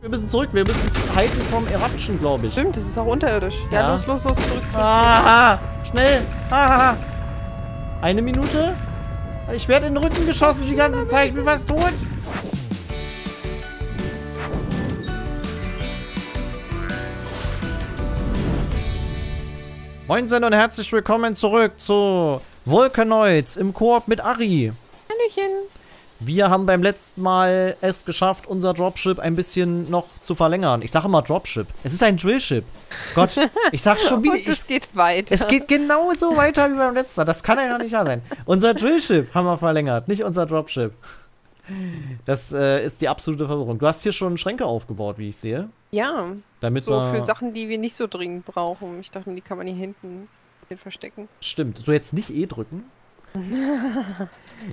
Wir müssen zurück, wir müssen halten vom Eruption, glaube ich. Stimmt, das ist auch unterirdisch. Ja, ja. Los, zurück. Ah, schnell. Ah. 1 Minute. Ich werde in den Rücken geschossen die ganze Zeit. Ich bin fast tot. Moinsen und herzlich willkommen zurück zu Volcanoids im Koop mit Ari. Hallöchen. Wir haben beim letzten Mal es geschafft, unser Dropship ein bisschen noch zu verlängern. Ich sage immer Dropship. Es ist ein Drillship. Gott, ich sag schon wieder. Es geht weiter. Es geht genauso weiter wie beim letzten Mal. Das kann ja noch nicht wahr sein. Unser Drillship haben wir verlängert, nicht unser Dropship. Das ist die absolute Verwirrung. Du hast hier schon Schränke aufgebaut, wie ich sehe. Ja, damit so für Sachen, die wir nicht so dringend brauchen. Ich dachte, die kann man hier hinten verstecken. Stimmt. So jetzt nicht E drücken.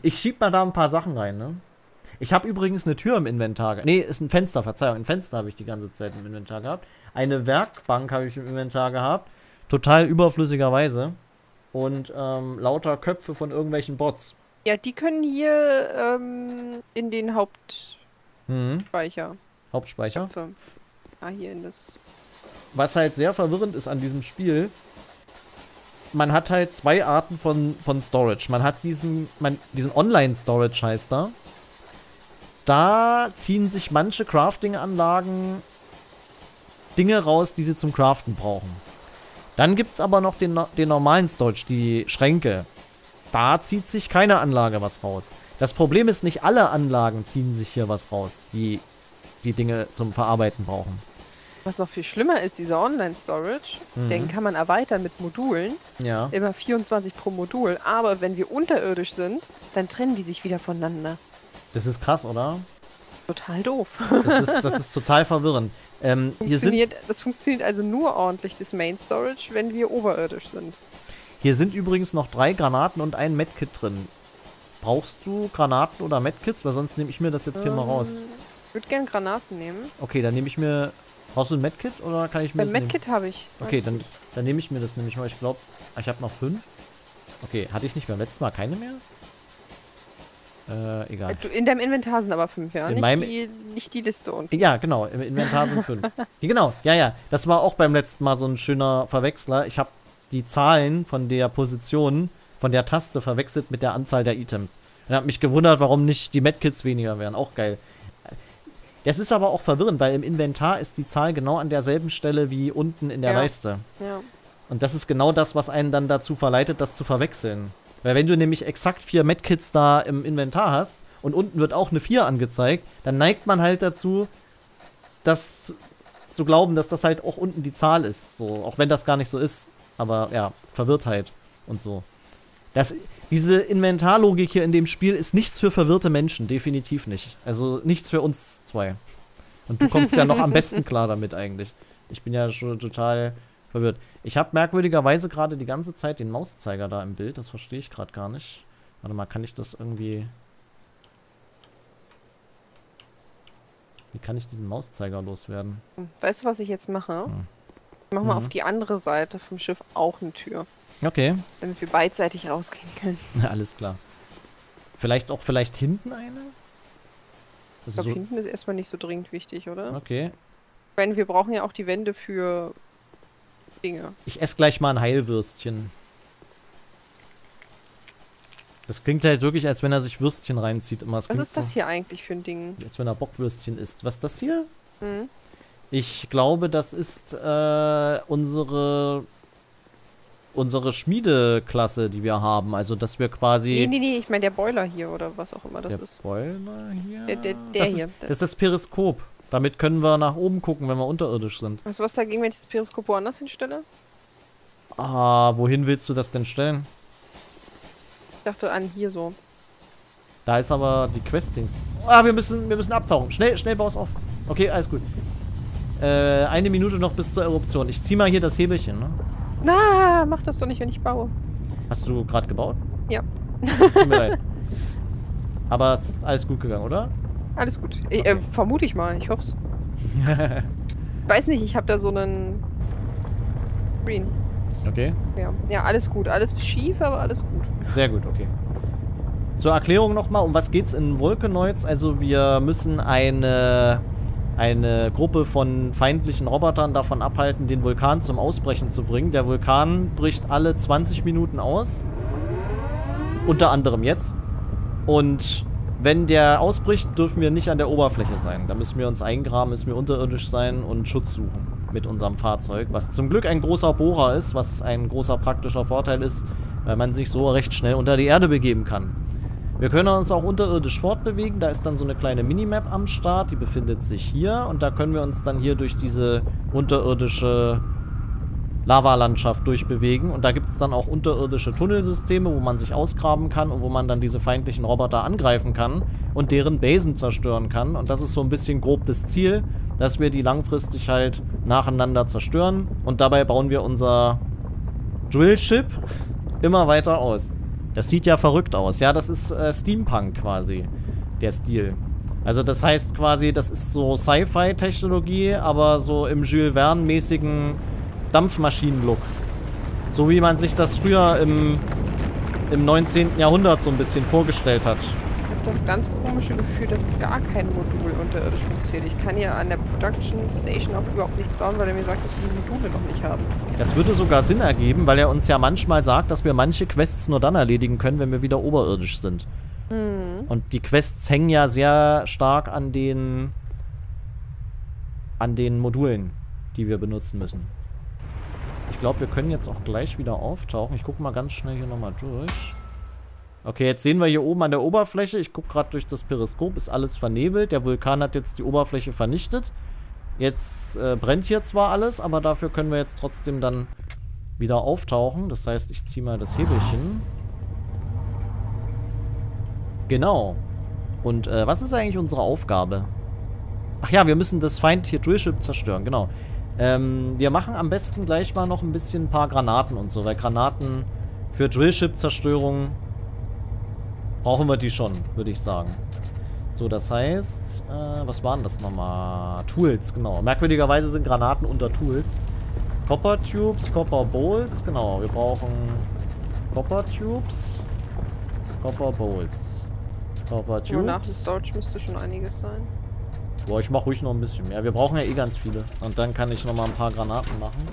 Ich schieb mal da ein paar Sachen rein, ne? Ich habe übrigens eine Tür im Inventar. Ne, ist ein Fenster, Verzeihung. Ein Fenster habe ich die ganze Zeit im Inventar gehabt. Eine Werkbank habe ich im Inventar gehabt. Total überflüssigerweise. Und lauter Köpfe von irgendwelchen Bots. Ja, die können hier in den Hauptspeicher. Hauptspeicher? Köpfe. Ah, hier in das. Was halt sehr verwirrend ist an diesem Spiel. Man hat halt zwei Arten von Storage. Man hat diesen Online-Storage, heißt da. Da ziehen sich manche Crafting-Anlagen Dinge raus, die sie zum Craften brauchen. Dann gibt es aber noch den normalen Storage, die Schränke. Da zieht sich keine Anlage was raus. Das Problem ist, nicht alle Anlagen ziehen sich hier was raus, die Dinge zum Verarbeiten brauchen. Was noch viel schlimmer ist, dieser Online-Storage, den kann man erweitern mit Modulen. Ja. Immer 24 pro Modul. Aber wenn wir unterirdisch sind, dann trennen die sich wieder voneinander. Das ist krass, oder? Total doof. Das ist total verwirrend. Das funktioniert also nur ordentlich, das Main-Storage, wenn wir oberirdisch sind. Hier sind übrigens noch 3 Granaten und ein Medkit drin. Brauchst du Granaten oder Medkits? Weil sonst nehme ich mir das jetzt hier mal raus. Ich würde gerne Granaten nehmen. Okay, dann nehme ich mir... Brauchst du ein Medkit oder kann ich mir das nehmen? Ein Medkit habe ich. Okay, dann nehme ich mir das nämlich mal. Ich glaube, ich habe noch 5. Okay, hatte ich nicht beim letzten Mal keine mehr? Egal. In deinem Inventar sind aber 5, ja? Nicht die Liste unten. Ja, genau. Im Inventar sind 5. Genau, ja. Das war auch beim letzten Mal so ein schöner Verwechsler. Ich habe die Zahlen von der Position, von der Taste verwechselt mit der Anzahl der Items. Und habe mich gewundert, warum nicht die Medkits weniger wären. Auch geil. Es ist aber auch verwirrend, weil im Inventar ist die Zahl genau an derselben Stelle wie unten in der Leiste. Ja. Und das ist genau das, was einen dann dazu verleitet, das zu verwechseln. Weil wenn du nämlich exakt 4 Medkits da im Inventar hast und unten wird auch eine 4 angezeigt, dann neigt man halt dazu, das zu glauben, dass das halt auch unten die Zahl ist. So, auch wenn das gar nicht so ist. Aber ja, Verwirrtheit und so. Diese Inventarlogik hier in dem Spiel ist nichts für verwirrte Menschen, definitiv nicht. Also nichts für uns zwei. Und du kommst ja noch am besten klar damit eigentlich. Ich bin ja schon total verwirrt. Ich habe merkwürdigerweise gerade die ganze Zeit den Mauszeiger da im Bild. Das verstehe ich gerade gar nicht. Warte mal, kann ich das irgendwie... Wie kann ich diesen Mauszeiger loswerden? Weißt du, was ich jetzt mache? Ich mache mal auf die andere Seite vom Schiff auch eine Tür. Okay. Damit wir beidseitig rausgehen können. Na, alles klar. Vielleicht hinten eine? Ich glaube, so hinten ist erstmal nicht so dringend wichtig, oder? Okay. Ich meine, wir brauchen ja auch die Wände für Dinge. Ich esse gleich mal ein Heilwürstchen. Das klingt halt wirklich, als wenn er sich Würstchen reinzieht. Immer. Was ist das so hier eigentlich für ein Ding? Als wenn er Bockwürstchen isst. Was ist das hier? Mhm. Ich glaube, das ist unsere Schmiedeklasse, die wir haben, also dass wir quasi... Nee, ich meine der Boiler hier oder was auch immer das ist. Der Boiler hier? Der hier. Das ist das Periskop. Damit können wir nach oben gucken, wenn wir unterirdisch sind. Hast du was dagegen, wenn ich das Periskop woanders hinstelle? Ah, wohin willst du das denn stellen? Ich dachte an hier so. Da ist aber die Questings. Ah, wir müssen abtauchen. Schnell, baus auf. Okay, alles gut. 1 Minute noch bis zur Eruption. Ich zieh mal hier das Hebelchen, ne? Na, mach das doch nicht, wenn ich baue. Hast du gerade gebaut? Ja. Das tut mir leid. Aber es ist alles gut gegangen, oder? Alles gut. Okay. Vermute ich mal. Ich hoff's. Ich weiß nicht, ich habe da so einen Green. Okay. Ja, alles gut. Alles schief, aber alles gut. Sehr gut, okay. Zur Erklärung nochmal, um was geht's in Volcanoids? Also wir müssen eine eine Gruppe von feindlichen Robotern davon abhalten, den Vulkan zum Ausbrechen zu bringen. Der Vulkan bricht alle 20 Minuten aus. Unter anderem jetzt. Und wenn der ausbricht, dürfen wir nicht an der Oberfläche sein. Da müssen wir uns eingraben, müssen wir unterirdisch sein und Schutz suchen mit unserem Fahrzeug. Was zum Glück ein großer Bohrer ist, was ein großer praktischer Vorteil ist, weil man sich so recht schnell unter die Erde begeben kann. Wir können uns auch unterirdisch fortbewegen. Da ist dann so eine kleine Minimap am Start. Die befindet sich hier. Und da können wir uns dann hier durch diese unterirdische Lavalandschaft durchbewegen. Und da gibt es dann auch unterirdische Tunnelsysteme, wo man sich ausgraben kann und wo man dann diese feindlichen Roboter angreifen kann und deren Basen zerstören kann. Und das ist so ein bisschen grob das Ziel, dass wir die langfristig halt nacheinander zerstören. Und dabei bauen wir unser Drillship immer weiter aus. Das sieht ja verrückt aus. Ja, das ist Steampunk quasi, der Stil. Also das heißt quasi, das ist so Sci-Fi-Technologie, aber so im Jules Verne-mäßigen Dampfmaschinen-Look. So wie man sich das früher im 19. Jahrhundert so ein bisschen vorgestellt hat. Ich habe das ganz komische Gefühl, dass gar kein Modul unterirdisch funktioniert. Ich kann ja an der Production Station auch überhaupt nichts bauen, weil er mir sagt, dass wir die Module noch nicht haben. Das würde sogar Sinn ergeben, weil er uns ja manchmal sagt, dass wir manche Quests nur dann erledigen können, wenn wir wieder oberirdisch sind. Mhm. Und die Quests hängen ja sehr stark an den Modulen, die wir benutzen müssen. Ich glaube, wir können jetzt auch gleich wieder auftauchen. Ich gucke mal ganz schnell hier nochmal durch. Okay, jetzt sehen wir hier oben an der Oberfläche, ich gucke gerade durch das Periskop, ist alles vernebelt. Der Vulkan hat jetzt die Oberfläche vernichtet. Jetzt brennt hier zwar alles, aber dafür können wir jetzt trotzdem dann wieder auftauchen. Das heißt, ich ziehe mal das Hebelchen. Genau. Und was ist eigentlich unsere Aufgabe? Ach ja, wir müssen das Feind hier Drillship zerstören, genau. Wir machen am besten gleich mal noch ein bisschen ein paar Granaten und so, weil Granaten für Drillship-Zerstörung... brauchen wir die schon, würde ich sagen. So, das heißt, was waren das nochmal? Tools, genau. Merkwürdigerweise sind Granaten unter Tools. Copper tubes, Copper bolts, genau. Wir brauchen Copper tubes, Copper bolts. Copper tubes. Nach dem Storage müsste schon einiges sein. Boah, ich mache ruhig noch ein bisschen mehr. Wir brauchen ja eh ganz viele. Und dann kann ich nochmal ein paar Granaten machen.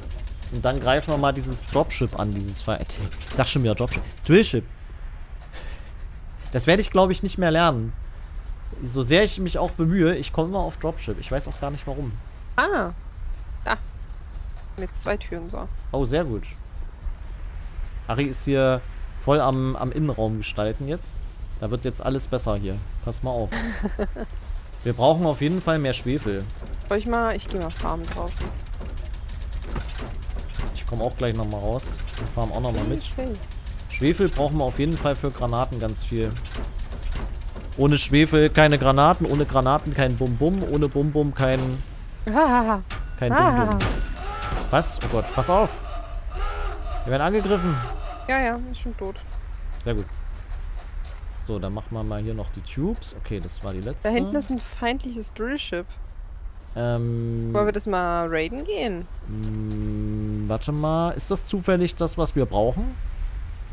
Und dann greifen wir mal dieses Dropship an, dieses Feind. Ich sag schon wieder Dropship. Drillship. Das werde ich, glaube ich, nicht mehr lernen. So sehr ich mich auch bemühe, ich komme immer auf Dropship. Ich weiß auch gar nicht, warum. Ah, da. Jetzt 2 Türen so. Oh, sehr gut. Ari ist hier voll am Innenraum gestalten jetzt. Da wird jetzt alles besser hier. Pass mal auf. Wir brauchen auf jeden Fall mehr Schwefel. Soll ich mal? Ich gehe mal farmen draußen. Ich komme auch gleich nochmal raus. Wir farmen auch nochmal mit. Schwefel brauchen wir auf jeden Fall für Granaten ganz viel. Ohne Schwefel keine Granaten, ohne Granaten kein Bum-Bum, ohne Bum-Bum kein Bum-Bum. Was? Oh Gott, pass auf! Wir werden angegriffen. Ja, ist schon tot. Sehr gut. So, dann machen wir mal hier noch die Tubes. Okay, das war die letzte. Da hinten ist ein feindliches Drillship. Wollen wir das mal raiden gehen? Warte mal, ist das zufällig das, was wir brauchen?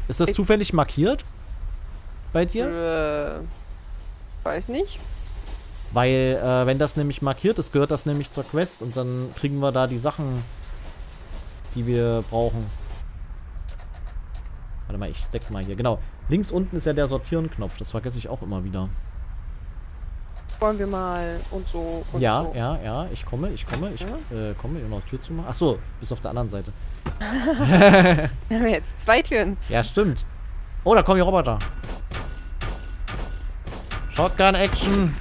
Ist das zufällig markiert bei dir? Weiß nicht. Weil, wenn das nämlich markiert ist, gehört das nämlich zur Quest und dann kriegen wir da die Sachen, die wir brauchen. Warte mal, ich stack mal hier. Genau. Links unten ist ja der Sortieren-Knopf. Das vergesse ich auch immer wieder. Wollen wir mal und so und ja, so. Ja, ich komme, um noch die Tür zu machen. Achso, bis auf der anderen Seite. Wir haben jetzt 2 Türen. Ja, stimmt. Oh, da kommen die Roboter. Shotgun-Action.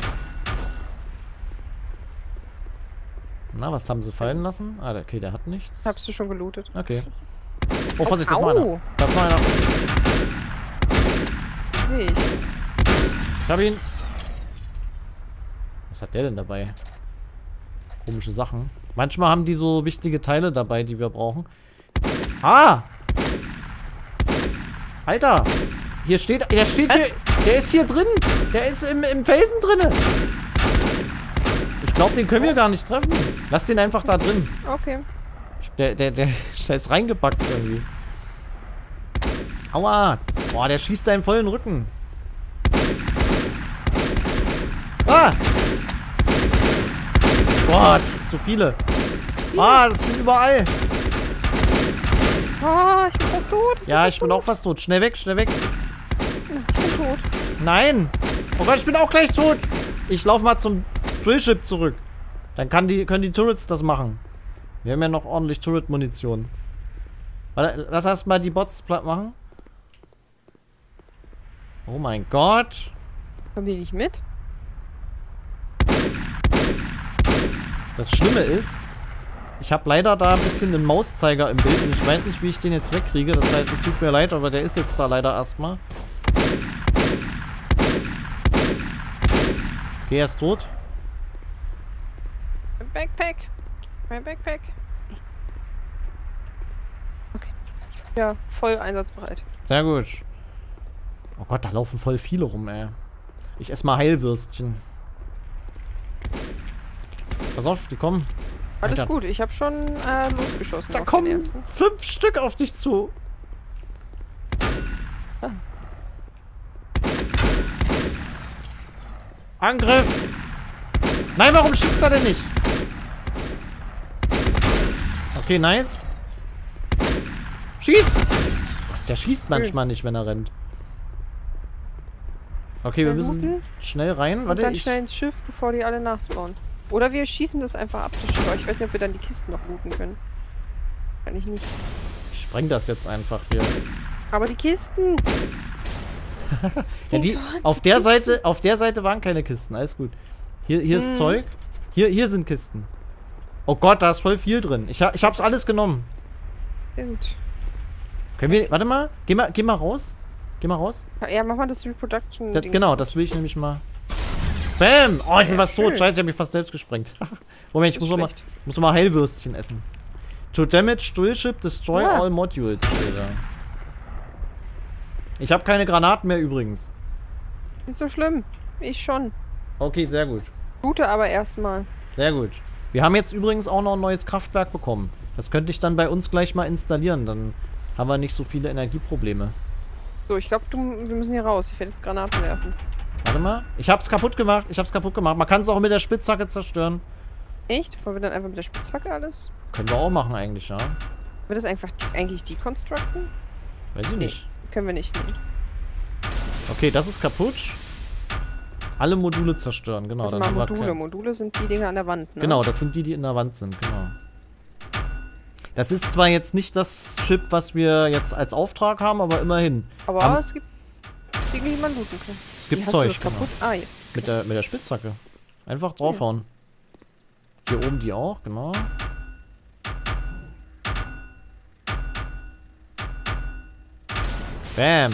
Na, was haben sie fallen lassen? Ah, okay, der hat nichts. Habst du schon gelootet. Okay. Oh, Vorsicht, das war einer. Das war einer. Sehe ich. Ich hab ihn. Was hat der denn dabei? Komische Sachen. Manchmal haben die so wichtige Teile dabei, die wir brauchen. Ah! Alter! Hier steht... Der steht hier... Der ist hier drin! Der ist im Felsen drinne! Ich glaube, den können wir gar nicht treffen. Lass den einfach da drin. Okay. Der ist reingepackt irgendwie. Aua! Boah, der schießt da im vollen Rücken. Ah! Gott, zu viele. Ah, das sind überall. Ah, ich bin fast tot. Ja, ich bin auch fast tot. Schnell weg, schnell weg. Ich bin tot. Nein. Oh Gott, ich bin auch gleich tot. Ich laufe mal zum Drillship zurück. Dann können die Turrets das machen. Wir haben ja noch ordentlich Turret-Munition. Lass erstmal die Bots platt machen. Oh mein Gott. Kommen die nicht mit? Das Schlimme ist, ich habe leider da ein bisschen den Mauszeiger im Bild und ich weiß nicht, wie ich den jetzt wegkriege. Das heißt, es tut mir leid, aber der ist jetzt da leider erstmal. Okay, er ist tot. Backpack. Mein Backpack. Okay. Ich bin ja voll einsatzbereit. Sehr gut. Oh Gott, da laufen voll viele rum, ey. Ich esse mal Heilwürstchen. Pass auf, die kommen. Alles Alter. Gut, ich habe schon losgeschossen. Da kommen 5 Stück auf dich zu. Ah. Angriff. Nein, warum schießt er denn nicht? Okay, nice. Schieß! Der schießt manchmal nicht, wenn er rennt. Okay, wir müssen schnell rein. Warte, dann schnell ins Schiff, bevor die alle nachspawnen. Oder wir schießen das einfach ab. Ich weiß nicht, ob wir dann die Kisten noch looten können. Kann ich nicht. Ich spreng das jetzt einfach hier. Aber die Kisten! Ja, die, auf der Seite waren keine Kisten. Alles gut. Hier ist Zeug. Hier sind Kisten. Oh Gott, da ist voll viel drin. Ich hab's alles genommen. Gut. Können wir... Warte mal. Geh mal raus. Geh mal raus. Ja, mach mal das Reproduction. Genau, das will ich nämlich mal... Bam! Oh, ich bin fast tot. Scheiße, ich hab mich fast selbst gesprengt. Moment, ich muss noch mal Heilwürstchen essen. To damage, Drillship, destroy all modules. Ich habe keine Granaten mehr übrigens. Nicht so schlimm. Ich schon. Okay, sehr gut. Gute aber erstmal. Sehr gut. Wir haben jetzt übrigens auch noch ein neues Kraftwerk bekommen. Das könnte ich dann bei uns gleich mal installieren. Dann haben wir nicht so viele Energieprobleme. So, ich glaube, wir müssen hier raus. Ich werde jetzt Granaten werfen. Warte mal. Ich hab's kaputt gemacht. Ich hab's kaputt gemacht. Man kann es auch mit der Spitzhacke zerstören. Echt? Wollen wir dann einfach mit der Spitzhacke alles? Können wir auch machen eigentlich, ja. Wird das einfach eigentlich deconstructen? Weiß ich nicht. Können wir nicht nehmen. Okay, das ist kaputt. Alle Module zerstören, genau. Warte dann mal, Module sind die Dinger an der Wand, ne? Genau, das sind die in der Wand sind, genau. Das ist zwar jetzt nicht das Schiff, was wir jetzt als Auftrag haben, aber immerhin. Aber es gibt Dinge, die man looten kann. Es gibt Zeug, das kaputt? Genau. Ah, jetzt. Okay. Mit der Spitzhacke. Einfach draufhauen. Ja. Hier oben die auch, genau. Bam!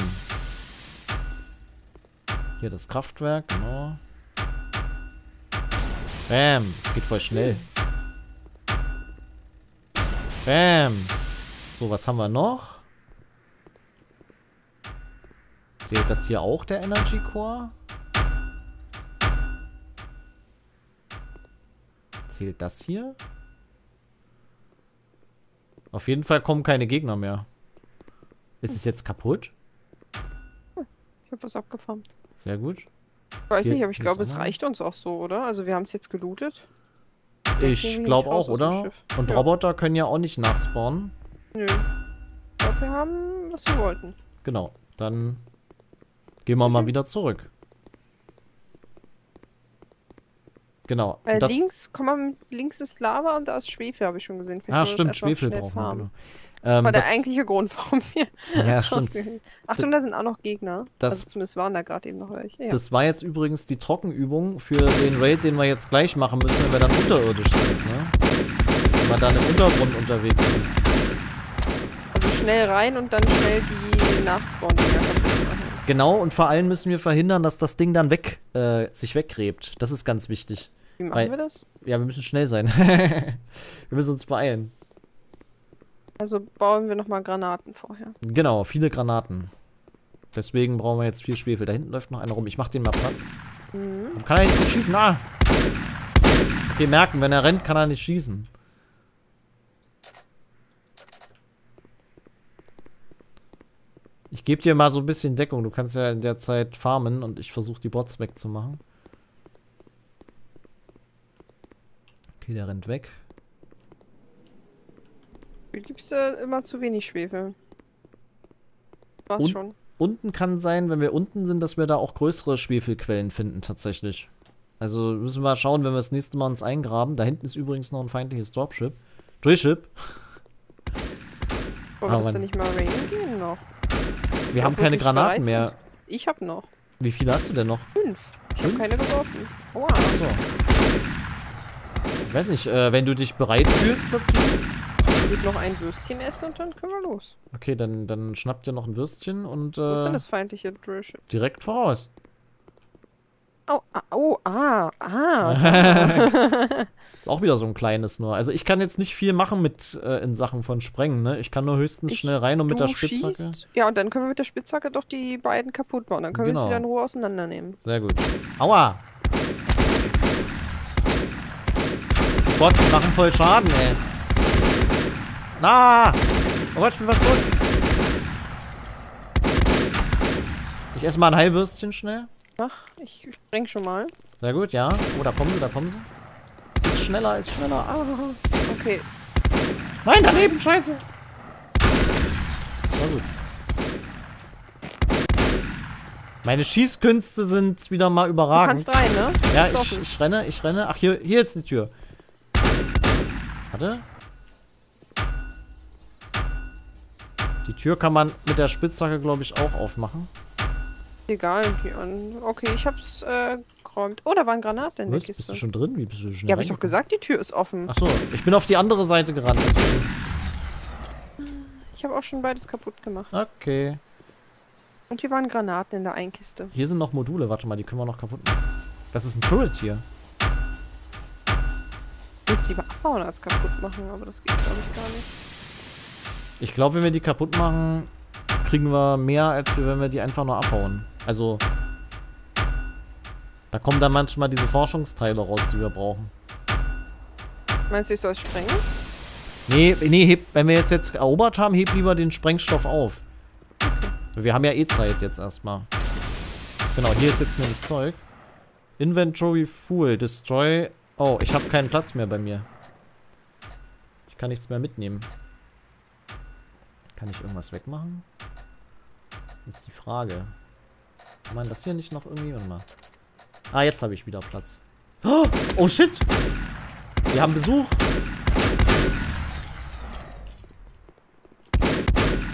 Hier das Kraftwerk, genau. Bam! Geht voll schnell. Bam! So, was haben wir noch? Zählt das hier auch der Energy Core? Zählt das hier? Auf jeden Fall kommen keine Gegner mehr. Ist es jetzt kaputt? Ich habe was abgefarmt. Sehr gut. Ich weiß nicht, aber ich glaube, es reicht uns auch so, oder? Also wir haben es jetzt gelootet. Ich glaube auch, oder? Und Roboter können ja auch nicht nachspawnen. Nö. Ich glaube, wir haben, was wir wollten. Genau. Dann gehen wir mal wieder zurück. Genau. Links, komm mal, links ist Lava und da ist Schwefel, habe ich schon gesehen. Ah, stimmt, Schwefel brauchen wir. Genau. Das war der eigentliche Grund, warum wir... Ja, stimmt. Achtung, da sind auch noch Gegner. Also zumindest waren da gerade eben noch welche. Ja. Das war jetzt übrigens die Trockenübung für den Raid, den wir jetzt gleich machen müssen, wenn wir dann unterirdisch sind, ne? Wenn wir dann im Untergrund unterwegs sind. Also schnell rein und dann schnell die Nachspawnen. Genau, und vor allem müssen wir verhindern, dass das Ding dann sich weggräbt. Das ist ganz wichtig. Wie machen wir das? Ja, wir müssen schnell sein. Wir müssen uns beeilen. Also bauen wir nochmal Granaten vorher. Genau, viele Granaten. Deswegen brauchen wir jetzt viel Schwefel. Da hinten läuft noch einer rum. Ich mach den mal platt. Mhm. Kann er nicht schießen? Ah! Okay, merken, wenn er rennt, kann er nicht schießen. Ich gebe dir mal so ein bisschen Deckung. Du kannst ja in der Zeit farmen und ich versuche die Bots wegzumachen. Okay, der rennt weg. Du gibst immer zu wenig Schwefel. War's schon. Unten kann sein, wenn wir unten sind, dass wir da auch größere Schwefelquellen finden, tatsächlich. Also müssen wir mal schauen, wenn wir das nächste Mal uns eingraben. Da hinten ist übrigens noch ein feindliches Dropship. Drillship. Wollen wir das denn nicht mal reingehen noch? Wir haben keine Granaten mehr. Ich hab noch. Wie viele hast du denn noch? 5. Ich hab keine geworfen. Aua. Achso. Ich weiß nicht, wenn du dich bereit fühlst dazu. Ich würde noch ein Würstchen essen und dann können wir los. Okay, dann schnappt ihr noch ein Würstchen und. Wo ist denn das feindliche Drillship? Direkt voraus. Oh, oh, Ist auch wieder so ein kleines nur. Also ich kann jetzt nicht viel machen mit in Sachen von Sprengen, ne? Ich kann nur höchstens schnell rein und mit der Spitzhacke. Schießt. Ja, und dann können wir mit der Spitzhacke doch die beiden kaputt bauen. Dann können wir es wieder in Ruhe auseinandernehmen. Sehr gut. Aua! Gott, die machen voll Schaden, ey. Na! Oh Gott, ich bin was tot. Ich esse mal ein Heilwürstchen schnell. Mach, ich spreng schon mal. Sehr gut, ja. Oh, da kommen sie, da kommen sie. Ist schneller, ist schneller. Ah, okay. Nein, daneben, scheiße. Sehr gut. Meine Schießkünste sind wieder mal überragend. Du kannst rein, ne? Ja, ich renne, ich renne. Ach, hier ist die Tür. Warte. Die Tür kann man mit der Spitzhacke, glaube ich, auch aufmachen. Egal, okay, ich hab's geräumt. Oh, da waren Granaten in der Kiste. Bist du schon drin? Wie bist du schon? Ja, hab ich doch gesagt, die Tür ist offen. Achso, ich bin auf die andere Seite gerannt. Ich habe auch schon beides kaputt gemacht. Okay. Und hier waren Granaten in der einen Kiste. Hier sind noch Module, warte mal, die können wir noch kaputt machen. Das ist ein Turret hier. Ich will es lieber abbauen als kaputt machen, aber das geht, glaube ich, gar nicht. Ich glaube, wenn wir die kaputt machen, kriegen wir mehr, als wenn wir die einfach nur abhauen. Also, da kommen dann manchmal diese Forschungsteile raus, die wir brauchen. Meinst du, ich soll es sprengen? Nee, nee, wenn wir jetzt erobert haben, heb lieber den Sprengstoff auf. Okay. Wir haben ja eh Zeit jetzt erstmal. Genau, hier ist jetzt nämlich Zeug. Inventory Full, Destroy. Oh, ich habe keinen Platz mehr bei mir. Ich kann nichts mehr mitnehmen. Kann ich irgendwas wegmachen? Das ist die Frage. Kann man das hier nicht noch irgendwie machen? Ah, jetzt habe ich wieder Platz. Oh shit! Wir haben Besuch!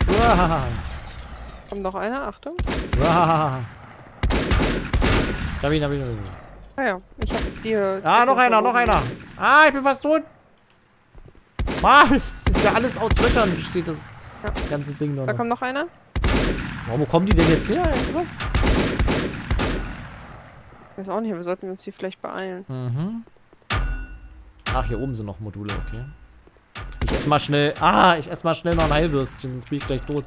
Uah. Kommt noch einer, Achtung! Uah. Da bin ich, da bin ich. Ah ja, ich hab die. Ah, noch einer, noch einer! Ah, ich bin fast tot! Was? Das ist ja alles aus Röttern besteht, das ganze Ding noch. Da kommt noch einer. Oh, wo kommen die denn jetzt her? Was? Ich weiß auch nicht, wir sollten uns hier vielleicht beeilen. Mhm. Ach, hier oben sind noch Module, okay. Ich esse mal schnell. Ah, ich esse mal schnell noch ein Heilwürstchen, sonst bin ich gleich tot.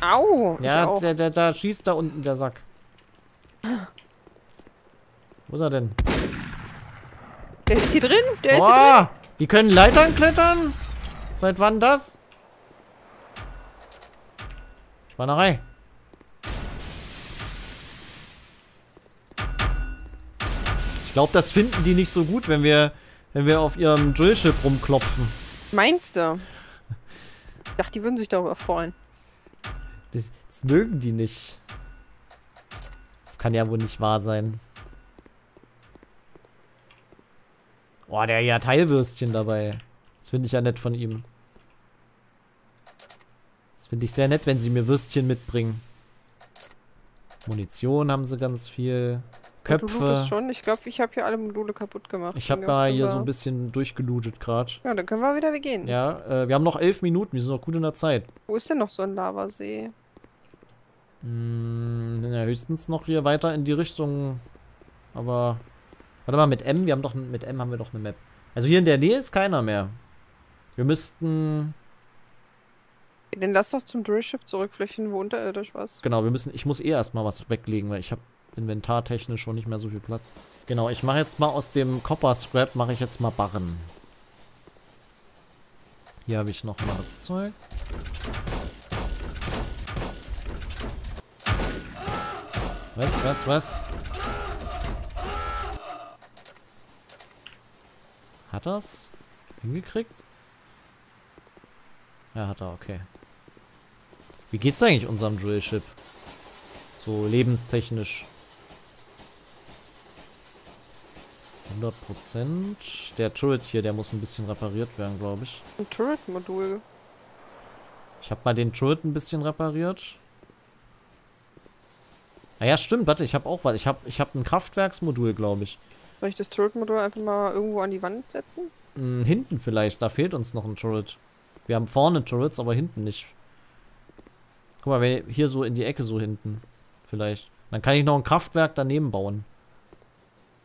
Au! Ja, der schießt da unten, der Sack. Wo ist er denn? Der ist hier drin! Der ist hier drin! Die können Leitern klettern? Seit wann das? Spannerei. Ich glaube, das finden die nicht so gut, wenn wir auf ihrem Drillship rumklopfen. Meinst du? Ich dachte, die würden sich darüber freuen. Das mögen die nicht. Das kann ja wohl nicht wahr sein. Boah, der ja Teilwürstchen dabei. Das finde ich ja nett von ihm. Das finde ich sehr nett, wenn sie mir Würstchen mitbringen. Munition haben sie ganz viel. Köpfe. Schon. Ich glaube, ich habe hier alle Module kaputt gemacht. Ich habe da hier so ein bisschen durchgelootet gerade. Ja, dann können wir wieder gehen. Ja, wir haben noch 11 Minuten. Wir sind noch gut in der Zeit. Wo ist denn noch so ein Lavasee? Ja, höchstens noch hier weiter in die Richtung. Aber... Warte mal, mit M, haben wir doch eine Map. Also hier in der Nähe ist keiner mehr. Wir müssten... Dann lass doch zum Drillship zurück, vielleicht finden wir unterirdisch was. Genau, ich muss eh erstmal was weglegen, weil ich habe inventartechnisch schon nicht mehr so viel Platz. Genau, ich mache jetzt mal aus dem Copper Scrap, mache ich jetzt mal Barren. Hier habe ich nochmal das Zeug. Was? Hat er's hingekriegt? Ja, hat er, okay. Wie geht's eigentlich unserem Drillship? So lebenstechnisch. 100%. Der Turret hier, der muss ein bisschen repariert werden, glaube ich. Ein Turret-Modul. Ich habe mal den Turret ein bisschen repariert. Ah ja, stimmt, warte, ich habe auch was. Ich hab ein Kraftwerksmodul, glaube ich. Soll ich das Turret-Modul einfach mal irgendwo an die Wand setzen? Hinten vielleicht, da fehlt uns noch ein Turret. Wir haben vorne Turrets, aber hinten nicht. Guck mal, wenn hier so in die Ecke, so hinten. Vielleicht. Dann kann ich noch ein Kraftwerk daneben bauen.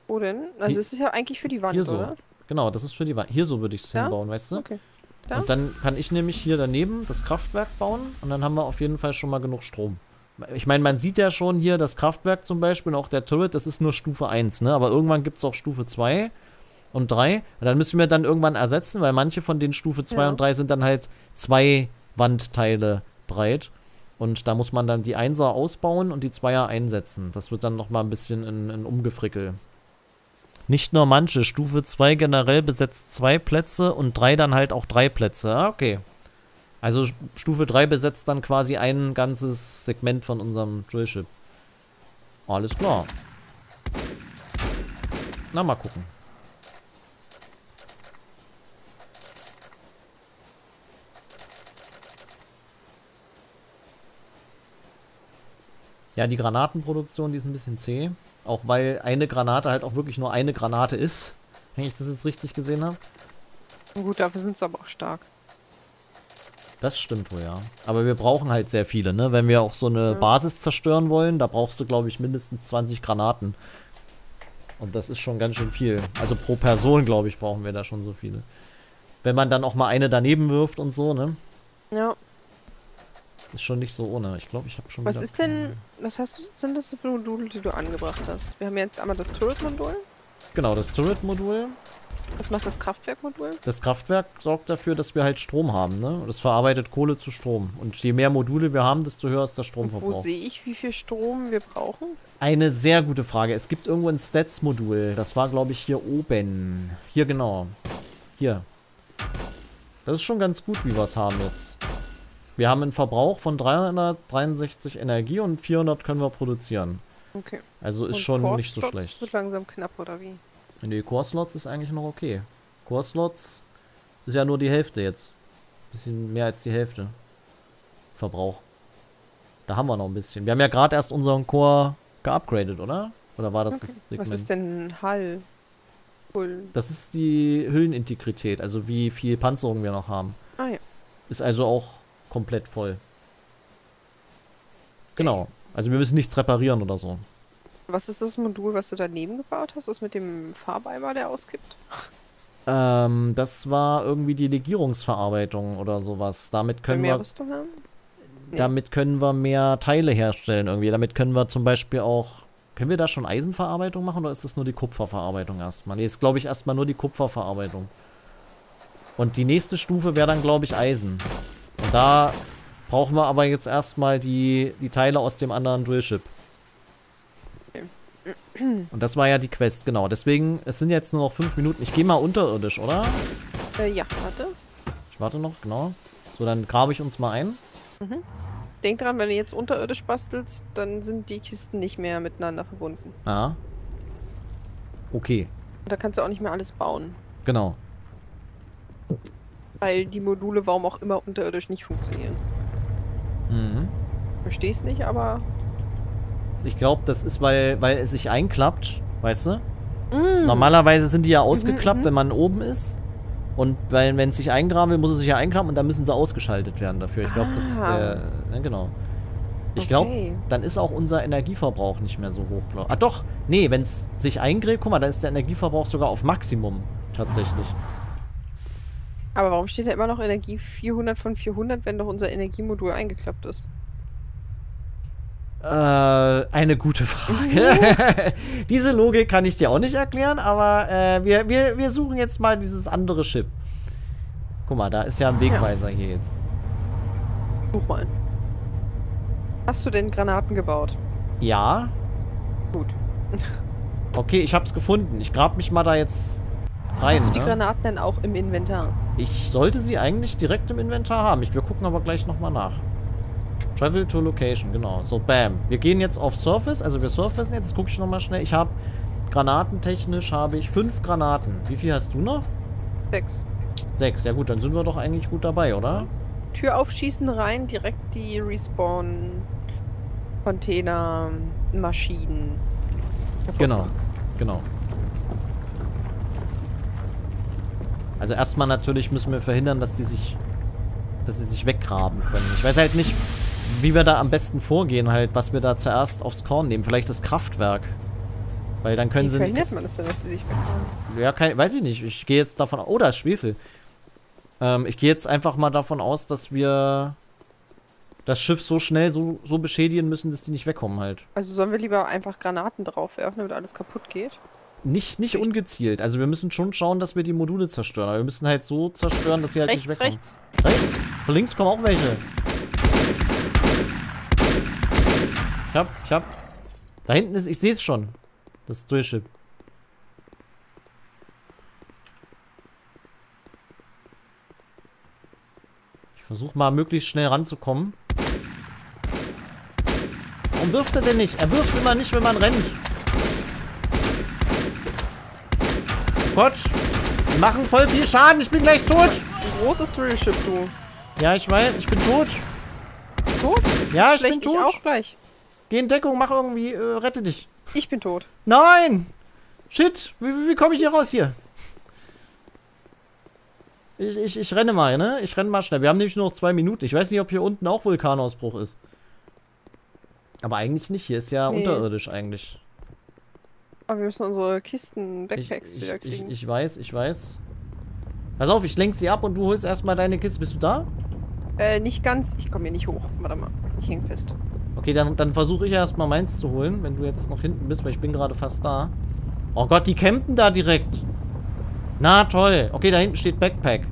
Wo denn? Also es ist ja eigentlich für die Wand, hier so, oder? Genau, das ist für die Wand. Hier so würde ich es hinbauen, weißt du? Okay. Da? Und dann kann ich nämlich hier daneben das Kraftwerk bauen und dann haben wir auf jeden Fall schon mal genug Strom. Ich meine, man sieht ja schon hier das Kraftwerk zum Beispiel und auch der Turret, das ist nur Stufe 1, ne? Aber irgendwann gibt es auch Stufe 2 und 3. Und dann müssen wir dann irgendwann ersetzen, weil manche von den Stufe 2 und 3 sind dann halt 2 Wandteile breit. Und da muss man dann die 1er ausbauen und die 2er einsetzen. Das wird dann nochmal ein bisschen in Umgefrickel. Nicht nur manche. Stufe 2 generell besetzt 2 Plätze und 3 dann halt auch 3 Plätze. Ah, okay. Also Stufe 3 besetzt dann quasi ein ganzes Segment von unserem Drillship. Alles klar. Na, mal gucken. Ja, die Granatenproduktion, die ist ein bisschen zäh. Auch weil eine Granate halt auch wirklich nur eine Granate ist. Wenn ich das jetzt richtig gesehen habe. Gut, dafür sind sie aber auch stark. Das stimmt wohl, ja. Aber wir brauchen halt sehr viele, ne? Wenn wir auch so eine Basis zerstören wollen, da brauchst du, glaube ich, mindestens 20 Granaten. Und das ist schon ganz schön viel. Also pro Person, glaube ich, brauchen wir da schon so viele. Wenn man dann auch mal eine daneben wirft und so, ne? Ja. Ist schon nicht so ohne. Ich glaube, ich habe schon. Was ist denn. Was hast du, sind das für Module, die du angebracht hast? Wir haben jetzt einmal das Turret-Modul. Genau, das Turret-Modul. Was macht das Kraftwerk-Modul? Das Kraftwerk sorgt dafür, dass wir halt Strom haben, ne? Das verarbeitet Kohle zu Strom. Und je mehr Module wir haben, desto höher ist der Stromverbrauch. Und wo sehe ich, wie viel Strom wir brauchen? Eine sehr gute Frage. Es gibt irgendwo ein Stats-Modul. Das war, glaube ich, hier oben. Hier, genau. Hier. Das ist schon ganz gut, wie wir es haben jetzt. Wir haben einen Verbrauch von 363 Energie und 400 können wir produzieren. Okay. Also ist und schon nicht so schlecht. Wird langsam knapp, oder wie? Nee, Core-Slots ist eigentlich noch okay. Core-Slots ist ja nur die Hälfte jetzt. Bisschen mehr als die Hälfte. Verbrauch. Da haben wir noch ein bisschen. Wir haben ja gerade erst unseren Core geupgradet, oder? Oder war das das Segment? Was ist denn Hull? Das ist die Hüllenintegrität, also wie viel Panzerung wir noch haben. Ah ja. Ist also auch komplett voll. Genau. Also wir müssen nichts reparieren oder so. Was ist das Modul, was du daneben gebaut hast? Das mit dem Farbeimer, der auskippt? Das war irgendwie die Legierungsverarbeitung oder sowas. Damit können wir mehr Rüstung haben? Nee. Damit können wir mehr Teile herstellen irgendwie. Damit können wir zum Beispiel auch... Können wir da schon Eisenverarbeitung machen oder ist das nur die Kupferverarbeitung erstmal? Nee, ist glaube ich erstmal nur die Kupferverarbeitung. Und die nächste Stufe wäre dann glaube ich Eisen. Und da brauchen wir aber jetzt erstmal die Teile aus dem anderen Drillship. Und das war ja die Quest, genau. Deswegen, es sind jetzt nur noch 5 Minuten. Ich gehe mal unterirdisch, oder? Ja, warte. Ich warte noch, genau. So, dann grabe ich uns mal ein. Mhm. Denk dran, wenn du jetzt unterirdisch bastelst, dann sind die Kisten nicht mehr miteinander verbunden. Ah. Okay. Und da kannst du auch nicht mehr alles bauen. Genau. Weil die Module, warum auch immer, unterirdisch nicht funktionieren. Mhm. Verstehst nicht, aber... Ich glaube, das ist, weil es sich einklappt, weißt du? Mm. Normalerweise sind die ja ausgeklappt, wenn man oben ist. Und wenn es sich eingraben will, muss es sich ja einklappen und dann müssen sie ausgeschaltet werden dafür. Ich glaube, das ist der... Ja, genau. Ich glaube, dann ist auch unser Energieverbrauch nicht mehr so hoch, glaube ich. Ah doch, nee, wenn es sich eingräbt, guck mal, dann ist der Energieverbrauch sogar auf Maximum tatsächlich. Aber warum steht da immer noch Energie 400 von 400, wenn doch unser Energiemodul eingeklappt ist? Eine gute Frage. Diese Logik kann ich dir auch nicht erklären, aber wir suchen jetzt mal dieses andere Schiff. Guck mal, da ist ja ein Wegweiser hier jetzt. Such mal. Hast du denn Granaten gebaut? Ja. Gut. Okay, ich hab's gefunden. Ich grab mich mal da jetzt rein. Hast du die Granaten dann auch im Inventar? Ich sollte sie eigentlich direkt im Inventar haben. Wir gucken aber gleich nochmal nach. Travel to Location, genau. So, bam. Wir gehen jetzt auf Surface, also wir surfacen jetzt. Jetzt gucke ich nochmal schnell. Ich habe granatentechnisch habe ich 5 Granaten. Wie viel hast du noch? 6. 6, ja gut, dann sind wir doch eigentlich gut dabei, oder? Tür aufschießen, rein, direkt die Respawn-Container-Maschinen. Genau, genau. Also erstmal natürlich müssen wir verhindern, dass die sich, dass sie sich weggraben können. Ich weiß halt nicht, wie wir da am besten vorgehen halt, was wir da zuerst aufs Korn nehmen. Vielleicht das Kraftwerk. Weil dann können sie nicht... Wie verhindert man das denn, dass sie sich weggraben? Ja, weiß ich nicht. Ich gehe jetzt davon aus... Oh, da ist Schwefel. Ich gehe jetzt einfach mal davon aus, dass wir das Schiff so schnell so beschädigen müssen, dass die nicht wegkommen halt. Also sollen wir lieber einfach Granaten drauf werfen, damit alles kaputt geht? Nicht ungezielt. Also wir müssen schon schauen, dass wir die Module zerstören. Aber wir müssen halt so zerstören, dass sie halt nicht wegkommen. Rechts, rechts. Von links kommen auch welche. Ich hab. Da hinten ist, ich sehe es schon. Das Drillship. Ich versuche mal möglichst schnell ranzukommen. Warum wirft er denn nicht? Er wirft immer nicht, wenn man rennt. Gott, die machen voll viel Schaden. Ich bin gleich tot. Ein großes Drillship, du. Ja, ich weiß. Ich bin tot. Tot? Ja, ich bin tot. Auch gleich. Geh in Deckung, mach irgendwie, rette dich. Ich bin tot. Nein! Shit! Wie komme ich hier raus hier? Ich renne mal, ne? Ich renne mal schnell. Wir haben nämlich nur noch 2 Minuten. Ich weiß nicht, ob hier unten auch Vulkanausbruch ist. Aber eigentlich nicht. Hier ist ja unterirdisch eigentlich. Aber wir müssen unsere Kisten, Backpacks wieder kriegen. Ich weiß, ich weiß. Pass auf, ich lenk sie ab und du holst erstmal deine Kiste. Bist du da? Nicht ganz. Ich komme hier nicht hoch. Warte mal. Ich häng fest. Okay, dann versuche ich erstmal meins zu holen, wenn du jetzt noch hinten bist, weil ich bin gerade fast da. Oh Gott, die campen da direkt. Na toll. Okay, da hinten steht Backpack.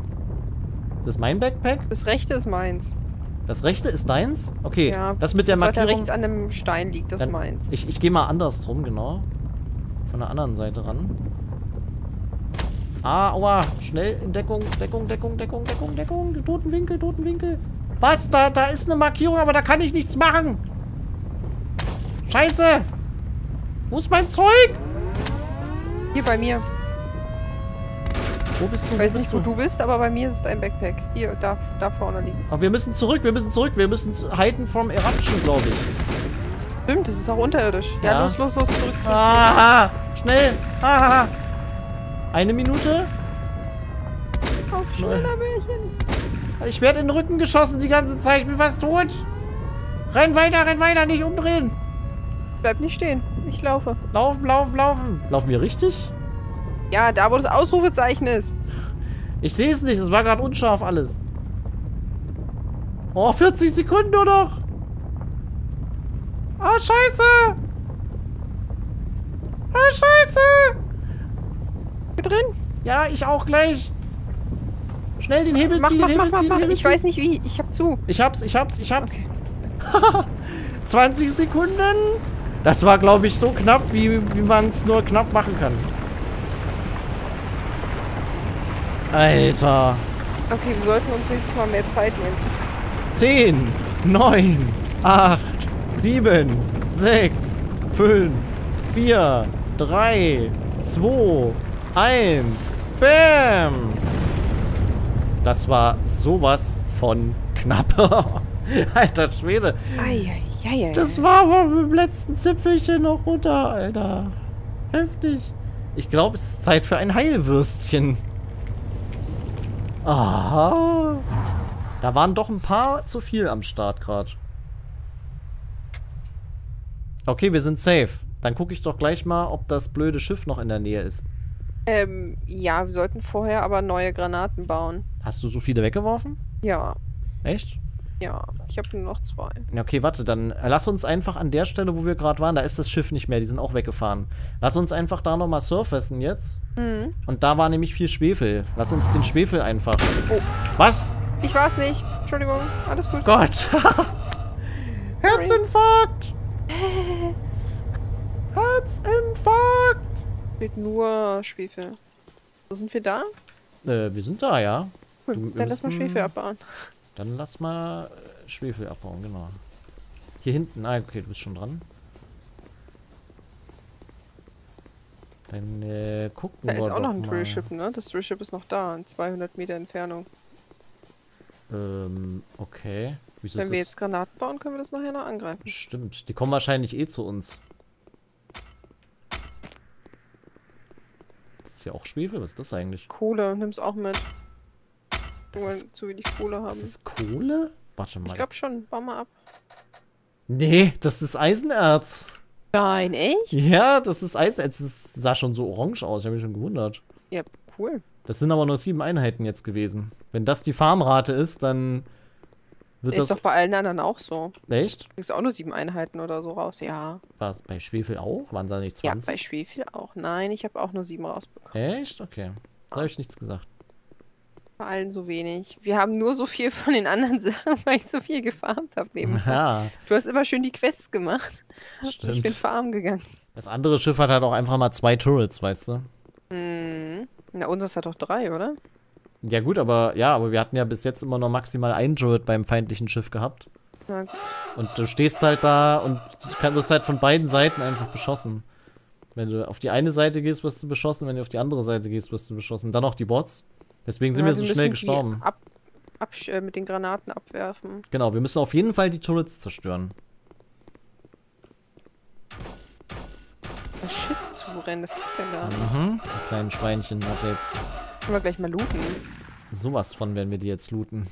Ist das mein Backpack? Das rechte ist meins. Das rechte ist deins? Okay, ja, das mit der Markierung... Ja, rechts an dem Stein liegt, das ist meins. Ich gehe mal andersrum, genau. Von der anderen Seite ran. Ah, aua. Schnell in Deckung, Deckung, Deckung, Deckung, Deckung, Deckung. Toten Winkel, toten Winkel. Was? Da ist eine Markierung, aber da kann ich nichts machen. Scheiße. Wo ist mein Zeug? Hier bei mir. Wo bist du? Ich weiß nicht, wo du bist, aber bei mir ist es ein Backpack. Hier, da vorne liegt es. Aber wir müssen zurück, wir müssen zurück. Wir müssen hiden from eruption, glaube ich. Stimmt, das ist auch unterirdisch. Ja, ja. Los, los, los, zurück, zurück. Aha, schnell. Aha. 1 Minute. Auf, schneller, Bärchen. Ich werde in den Rücken geschossen die ganze Zeit. Ich bin fast tot. Renn weiter, nicht umdrehen. Bleib nicht stehen. Ich laufe. Laufen, laufen, laufen. Laufen wir richtig? Ja, da wo das Ausrufezeichen ist. Ich sehe es nicht. Es war gerade unscharf alles. Oh, 40 Sekunden nur noch. Ah, scheiße. Ah, scheiße. Bin drin? Ja, ich auch gleich. Schnell den Hebel ziehen, den Hebel ziehen. Ich weiß nicht wie. Ich hab zu. Ich hab's. Okay. 20 Sekunden. Das war, glaube ich, so knapp, wie man es nur knapp machen kann. Alter. Okay, wir sollten uns nächstes Mal mehr Zeit nehmen. 10, 9, 8, 7, 6, 5, 4, 3, 2, 1. Bam! Das war sowas von knapp. Alter Schwede. Ei, ei, ei, ei. Das war beim letzten Zipfelchen noch runter, Alter. Heftig. Ich glaube, es ist Zeit für ein Heilwürstchen. Aha. Da waren doch ein paar zu viel am Start gerade. Okay, wir sind safe. Dann gucke ich doch gleich mal, ob das blöde Schiff noch in der Nähe ist. Ja, wir sollten vorher aber neue Granaten bauen. Hast du so viele weggeworfen? Ja. Echt? Ja, ich habe nur noch 2. Okay, warte, dann lass uns einfach an der Stelle, wo wir gerade waren, da ist das Schiff nicht mehr, die sind auch weggefahren. Lass uns einfach da nochmal surfacen jetzt. Mhm. Und da war nämlich viel Schwefel. Lass uns den Schwefel einfach... Oh. Was? Ich war's nicht. Entschuldigung, alles gut. Gott. Herzinfarkt! Herzinfarkt! Mit nur Schwefel. So, sind wir da? Wir sind da, ja. Cool. Dann lass mal Schwefel abbauen. Dann lass mal Schwefel abbauen, genau. Hier hinten, ah, okay, du bist schon dran. Dann gucken wir mal. Da ist auch noch ein Drillship, ne? Das Drillship ist noch da, in 200 Meter Entfernung. Okay. Wieso Wenn wir jetzt Granaten bauen, können wir das nachher noch angreifen. Stimmt, die kommen wahrscheinlich eh zu uns. Das ist ja auch Schwefel, was ist das eigentlich? Kohle, nimm's auch mit. Wenn wir zu wenig Kohle haben. Das ist Kohle? Warte mal. Ich glaube schon, bau mal ab. Nee, das ist Eisenerz. Nein, echt? Ja, das ist Eisenerz. Das sah schon so orange aus, ich habe mich schon gewundert. Ja, cool. Das sind aber nur 7 Einheiten jetzt gewesen. Wenn das die Farmrate ist, dann wird das... Ist doch bei allen anderen auch so. Echt? Du kriegst auch nur 7 Einheiten oder so raus, ja. War es bei Schwefel auch? Waren es da nicht 20? Ja, bei Schwefel auch. Nein, ich habe auch nur 7 rausbekommen. Echt? Okay. Da habe ich nichts gesagt. Bei allen so wenig. Wir haben nur so viel von den anderen Sachen, weil ich so viel gefarmt habe nebenbei. Ja. Du hast immer schön die Quests gemacht. Stimmt. Ich bin farmen gegangen. Das andere Schiff hat halt auch einfach mal 2 Turrets, weißt du? Mhm. Na, unseres hat doch 3, oder? Ja gut, aber ja, aber wir hatten ja bis jetzt immer noch maximal 1 Turret beim feindlichen Schiff gehabt. Na gut. Und du stehst halt da und wirst halt von beiden Seiten einfach beschossen. Wenn du auf die eine Seite gehst, wirst du beschossen, wenn du auf die andere Seite gehst, wirst du beschossen. Dann auch die Bots. Deswegen sind wir so schnell gestorben. Mit den Granaten abwerfen. Genau, wir müssen auf jeden Fall die Turrets zerstören. Das Schiff zurennen, das gibt's ja gar nicht. Mhm, die kleinen Schweinchen hat jetzt... Können wir gleich mal looten. Sowas von werden wir die jetzt looten.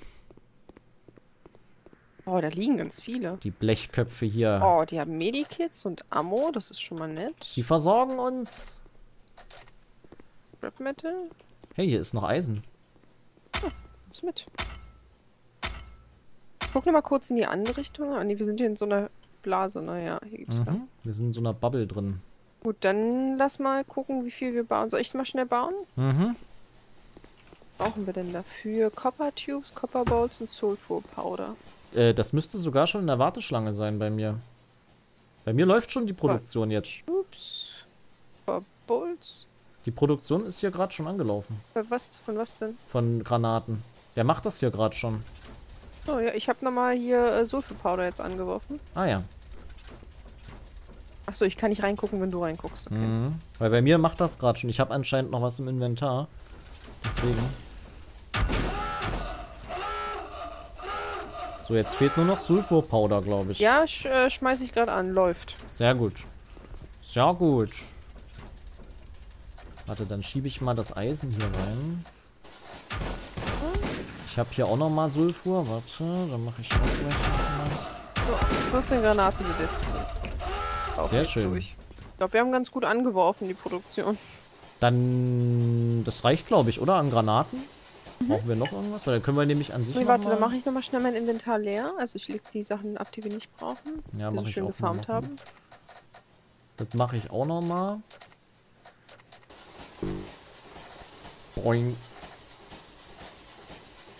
Oh, da liegen ganz viele. Die Blechköpfe hier. Oh, die haben Medkits und Ammo, das ist schon mal nett. Die versorgen uns. Scrap Metal. Hey, hier ist noch Eisen. Oh, nimm's mit. Ich guck nochmal kurz in die andere Richtung. Ah, ne, wir sind hier in so einer Blase. Naja, hier gibt's was. Wir sind in so einer Bubble drin. Gut, dann lass mal gucken, wie viel wir bauen. Soll ich mal schnell bauen? Mhm. Was brauchen wir denn dafür? Copper Tubes, Copper Bolts und Sulfur-Powder. Das müsste sogar schon in der Warteschlange sein bei mir. Bei mir läuft schon die Produktion jetzt. Ups. Copper Bolts. Die Produktion ist hier gerade schon angelaufen. Was? Von was denn? Von Granaten. Der macht das hier gerade schon. Oh ja, ich habe nochmal hier Sulfur-Powder jetzt angeworfen. Ah ja. Achso, ich kann nicht reingucken, wenn du reinguckst. Okay. Mhm. Weil bei mir macht das gerade schon. Ich habe anscheinend noch was im Inventar. Deswegen. So, jetzt fehlt nur noch Sulfur-Powder, glaube ich. Ja, schmeiße ich gerade an. Läuft. Sehr gut. Sehr gut. Warte, dann schiebe ich mal das Eisen hier rein. Ich habe hier auch nochmal Sulfur. Warte, dann mache ich auch gleich nochmal. So, 14 Granaten sind jetzt. Sehr schön. Ich glaube, wir haben ganz gut angeworfen, die Produktion. Dann... Das reicht, glaube ich, oder? An Granaten? Brauchen wir noch irgendwas? Weil dann können wir nämlich an sich noch warte, dann mache ich nochmal schnell mein Inventar leer. Also ich lege die Sachen ab, die wir nicht brauchen. Ja, die wir schön gefarmt haben. Das mache ich auch nochmal. Boing.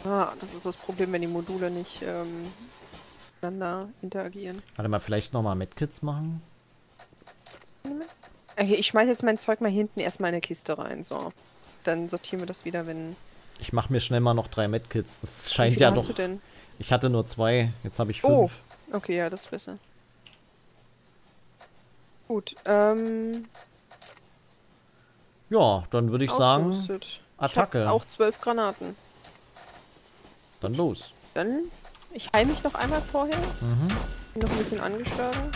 Ah, das ist das Problem, wenn die Module nicht miteinander interagieren. Warte mal, vielleicht nochmal Medkits machen? Okay, ich schmeiß jetzt mein Zeug mal hinten erstmal in eine Kiste rein, so. Dann sortieren wir das wieder, wenn... Ich mache mir schnell mal noch 3 Medkits. Das scheint ja doch... Wie viel hast du denn? Ich hatte nur 2, jetzt habe ich 5. Oh, okay, ja, das ist besser. Gut, ja, dann würde ich sagen, Attacke. Ich hab auch 12 Granaten. Dann los. Dann, ich heile mich noch einmal vorher. Mhm. Bin noch ein bisschen angeschlagen.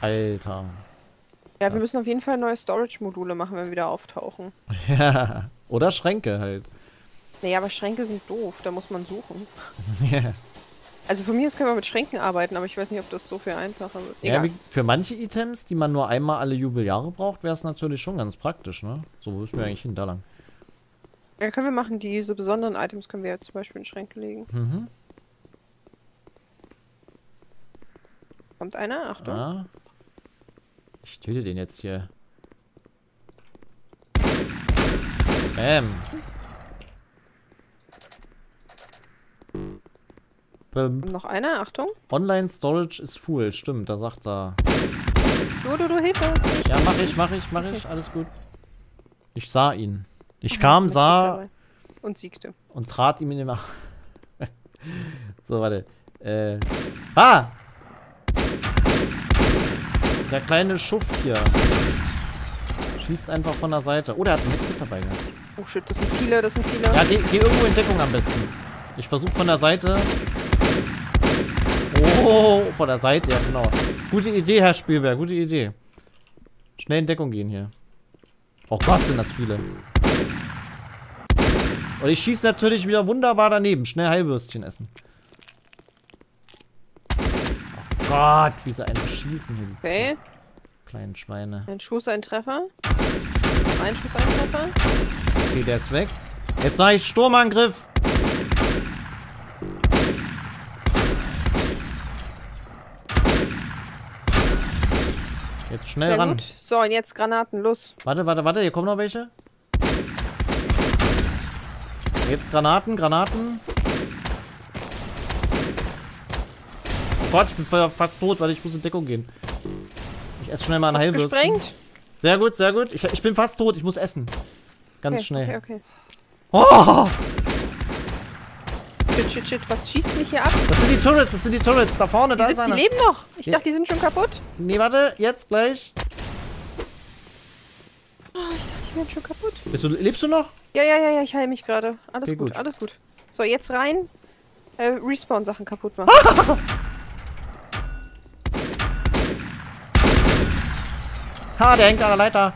Alter. Ja, wir müssen auf jeden Fall neue Storage-Module machen, wenn wir wieder auftauchen. Ja, oder Schränke halt. Naja, aber Schränke sind doof, da muss man suchen. Ja. Also von mir aus können wir mit Schränken arbeiten, aber ich weiß nicht, ob das so viel einfacher wird. Egal. Ja, für manche Items, die man nur einmal alle Jubeljahre braucht, wäre es natürlich schon ganz praktisch, ne? So müssen wir eigentlich hin, da lang. Ja, können wir machen, diese besonderen Items können wir ja zum Beispiel in Schränke legen. Mhm. Kommt einer? Achtung. Ah. Ich töte den jetzt hier. Bam. Noch einer, Achtung. Online-Storage ist full, stimmt, da sagt er. Du, Hilfe. Ja, mach ich, alles gut. Ich sah ihn. Ich kam, sah und siegte. Und trat ihm in den Arm. So, warte. Der kleine Schuft hier. Schießt einfach von der Seite. Oh, der hat einen Medkit dabei gehabt. Oh shit, das sind viele, das sind viele. Ja, geh irgendwo in Deckung am besten. Ich versuche von der Seite. Oh, von der Seite, ja genau. Gute Idee, Herr Spielberg, gute Idee. Schnell in Deckung gehen hier. Oh Gott, sind das viele. Und ich schieße natürlich wieder wunderbar daneben. Schnell Heilwürstchen essen. Oh Gott, wie sie einen schießen hier. Okay. Kleinen Schweine. Ein Schuss, ein Treffer. Ein Schuss, ein Treffer. Okay, der ist weg. Jetzt sage ich Sturmangriff. Jetzt schnell ran. Gut. So, und jetzt Granaten, los. Warte, warte, warte, hier kommen noch welche. Jetzt Granaten, Granaten. Oh Gott, ich bin fast tot, weil ich muss in Deckung gehen. Ich esse schnell mal ein Heilwürstchen. Gesprengt? Sehr gut, sehr gut. Ich bin fast tot, ich muss essen. Ganz okay, schnell. Okay, okay. Oh! Shit, shit, shit. Was schießt mich hier ab? Das sind die Turrets, da vorne, da ist einer. Die leben noch. Ich dachte, die sind schon kaputt. Nee, warte, jetzt gleich. Oh, ich dachte, die wären schon kaputt. Lebst du noch? Ja, ja, ja, ja, ich heile mich gerade. Alles okay, gut, alles gut. So, jetzt rein. Respawn-Sachen kaputt machen. Ha, der hängt an der Leiter.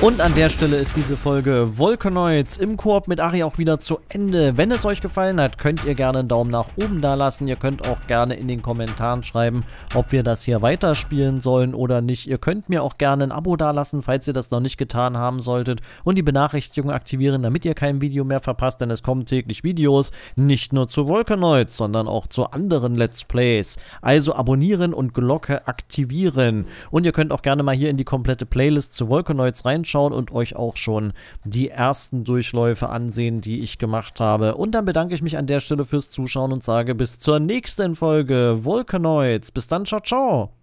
Und an der Stelle ist diese Folge Volcanoids im Koop mit Ari auch wieder zu Ende. Wenn es euch gefallen hat, könnt ihr gerne einen Daumen nach oben da lassen. Ihr könnt auch gerne in den Kommentaren schreiben, ob wir das hier weiterspielen sollen oder nicht. Ihr könnt mir auch gerne ein Abo da lassen, falls ihr das noch nicht getan haben solltet. Und die Benachrichtigung aktivieren, damit ihr kein Video mehr verpasst. Denn es kommen täglich Videos, nicht nur zu Volcanoids, sondern auch zu anderen Let's Plays. Also abonnieren und Glocke aktivieren. Und ihr könnt auch gerne mal hier in die komplette Playlist zu Volcanoids reinschauen und euch auch schon die ersten Durchläufe ansehen, die ich gemacht habe. Und dann bedanke ich mich an der Stelle fürs Zuschauen und sage bis zur nächsten Folge Volcanoids. Bis dann, ciao, ciao.